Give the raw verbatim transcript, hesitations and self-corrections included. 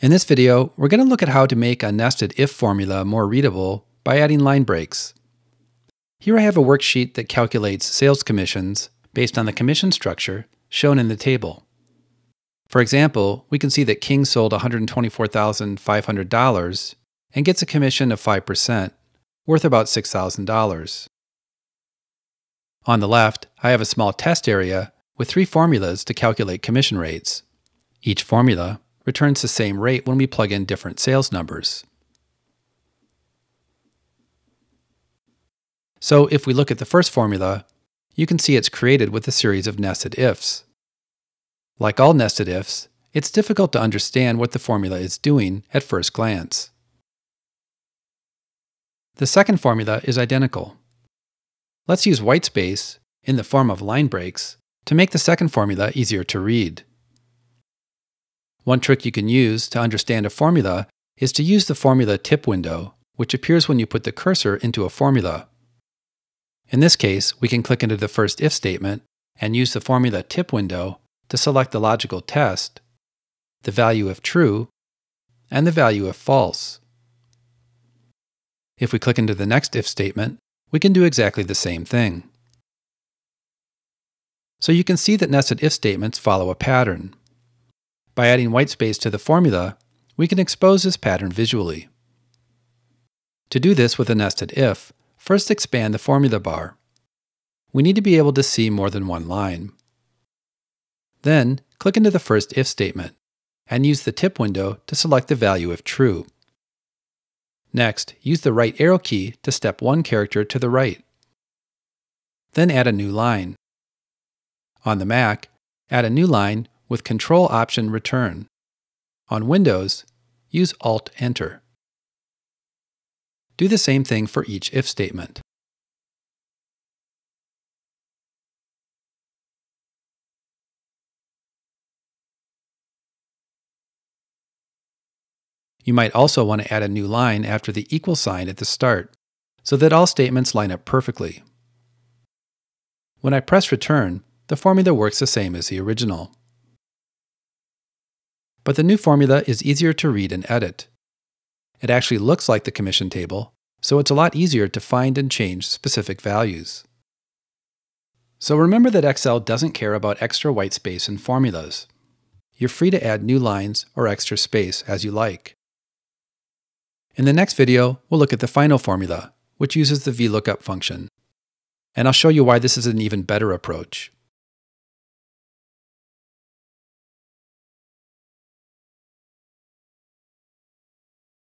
In this video, we're going to look at how to make a nested if formula more readable by adding line breaks. Here I have a worksheet that calculates sales commissions based on the commission structure shown in the table. For example, we can see that King sold one hundred twenty-four thousand five hundred dollars and gets a commission of five percent, worth about six thousand dollars. On the left, I have a small test area with three formulas to calculate commission rates. Each formula returns the same rate when we plug in different sales numbers. So if we look at the first formula, you can see it's created with a series of nested ifs. Like all nested ifs, it's difficult to understand what the formula is doing at first glance. The second formula is identical. Let's use whitespace in the form of line breaks to make the second formula easier to read. One trick you can use to understand a formula is to use the formula tip window, which appears when you put the cursor into a formula. In this case, we can click into the first if statement and use the formula tip window to select the logical test, the value if true, and the value if false. If we click into the next if statement, we can do exactly the same thing. So you can see that nested if statements follow a pattern. By adding whitespace to the formula, we can expose this pattern visually. To do this with a nested if, first, expand the formula bar. We need to be able to see more than one line. Then, click into the first if statement and use the tip window to select the value if true. Next, use the right arrow key to step one character to the right. Then add a new line. On the Mac, add a new line with Control Option Return. On Windows, use Alt Enter. Do the same thing for each if statement. You might also want to add a new line after the equal sign at the start, so that all statements line up perfectly. When I press return, the formula works the same as the original. But the new formula is easier to read and edit. It actually looks like the commission table, so it's a lot easier to find and change specific values. So remember that Excel doesn't care about extra white space in formulas. You're free to add new lines or extra space as you like. In the next video, we'll look at the final formula, which uses the VLOOKUP function. And I'll show you why this is an even better approach.